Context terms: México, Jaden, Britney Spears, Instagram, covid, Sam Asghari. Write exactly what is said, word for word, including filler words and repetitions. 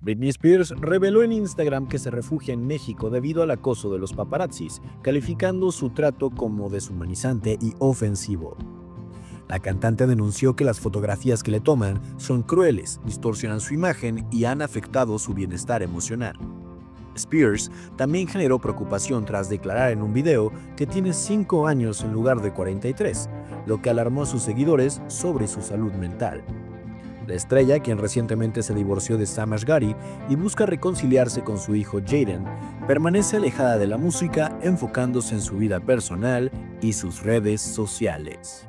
Britney Spears reveló en Instagram que se refugia en México debido al acoso de los paparazzis, calificando su trato como deshumanizante y ofensivo. La cantante denunció que las fotografías que le toman son crueles, distorsionan su imagen y han afectado su bienestar emocional. Spears también generó preocupación tras declarar en un video que tiene cinco años en lugar de cuarenta y tres, lo que alarmó a sus seguidores sobre su salud mental. La estrella, quien recientemente se divorció de Sam Asghari y busca reconciliarse con su hijo Jaden, permanece alejada de la música, enfocándose en su vida personal y sus redes sociales.